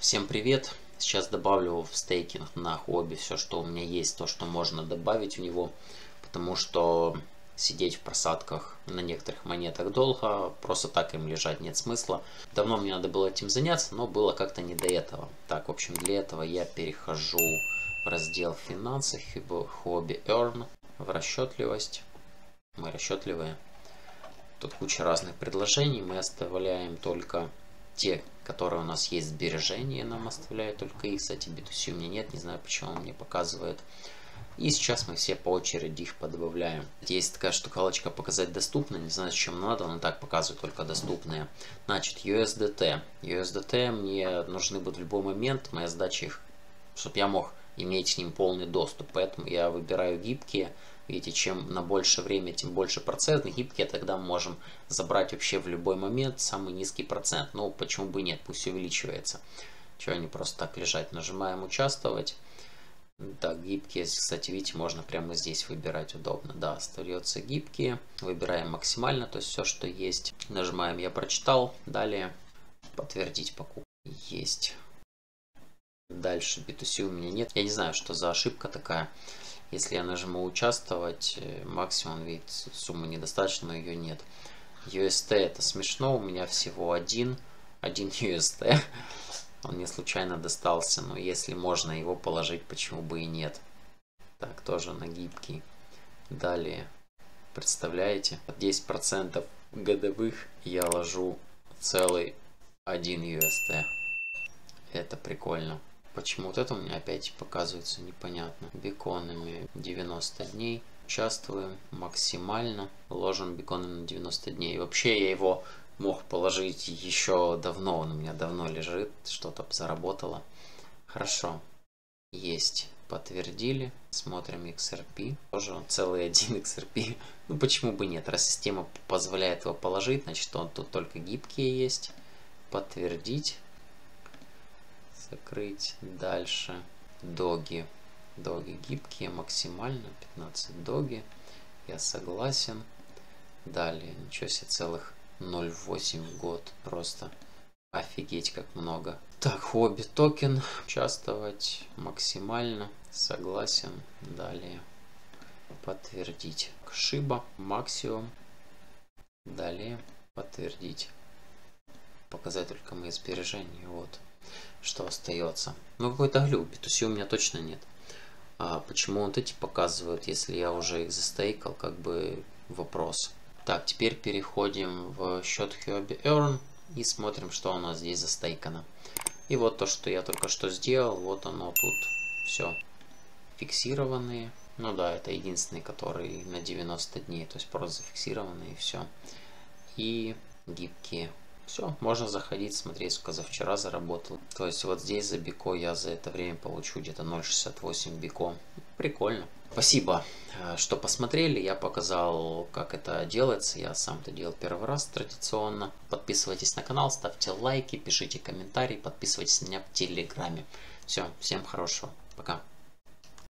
Всем привет! Сейчас добавлю в стейкинг на хобби все, что у меня есть, то, что можно добавить в него, потому что сидеть в просадках на некоторых монетах долго, просто так им лежать нет смысла. Давно мне надо было этим заняться, но было как-то не до этого. Так, в общем, для этого я перехожу в раздел «Финансы», «Хобби», «Earn», в «Расчетливость». Мы расчетливые. Тут куча разных предложений, мы оставляем только те, которые у нас есть сбережения, нам оставляют только их. Кстати, BTC у меня нет, не знаю, почему он мне показывает. И сейчас мы все по очереди их подбавляем. Есть такая штукалочка «Показать доступные», не знаю, с чем надо, но так показывает только доступные. Значит, USDT. USDT мне нужны будут в любой момент, моя сдача их, чтобы я мог иметь с ним полный доступ. Поэтому я выбираю гибкие. Видите, чем на большее время, тем больше процент. Гибкие тогда мы можем забрать вообще в любой момент, самый низкий процент. Ну, почему бы и нет, пусть увеличивается. Чего не просто так лежать. Нажимаем «Участвовать». Так, гибкие, кстати, видите, можно прямо здесь выбирать, удобно. Да, остается гибкие. Выбираем максимально, то есть все, что есть. Нажимаем «Я прочитал». Далее «Подтвердить покупку». Есть. Дальше BTC у меня нет. Я не знаю, что за ошибка такая. Если я нажму «Участвовать», максимум, вид суммы недостаточно, но ее нет. UST — это смешно, у меня всего один UST. Он не случайно достался, но если можно его положить, почему бы и нет. Так, тоже на гибкий. Далее, представляете, 10% годовых я ложу целый 1 UST. Это прикольно. Почему вот это у меня опять показывается, непонятно. Биконами 90 дней. Участвуем максимально. Ложим биконами на 90 дней. Вообще я его мог положить еще давно. Он у меня давно лежит. Что-то заработало. Хорошо. Есть. Подтвердили. Смотрим XRP. Тоже он целый 1 XRP. Ну почему бы нет? Раз система позволяет его положить, значит он тут только гибкие есть. Подтвердить. Закрыть. Дальше доги. Доги гибкие максимально. 15 доги. Я согласен. Далее. Ничего себе, целых 0,8 в год. Просто офигеть как много. Так, хобби токен. Участвовать максимально. Согласен. Далее. Подтвердить. Shiba. Максимум. Далее. Подтвердить. Показать только мои сбережения. Вот. Что остается? Ну какой-то глюк, BTC у меня точно нет. А почему вот эти показывают, если я уже их застейкал, как бы вопрос. Так, теперь переходим в счет Hobby Earn и смотрим, что у нас здесь застейкано. И вот то, что я только что сделал, вот оно тут все фиксированные. Ну да, это единственный, который на 90 дней, то есть просто зафиксированные и все. И гибкие. Все, можно заходить, смотреть, сколько за вчера заработал. То есть вот здесь за бико я за это время получу где-то 0,68 бико. Прикольно. Спасибо, что посмотрели. Я показал, как это делается. Я сам это делал первый раз традиционно. Подписывайтесь на канал, ставьте лайки, пишите комментарии, подписывайтесь на меня в Телеграме. Все, всем хорошего. Пока.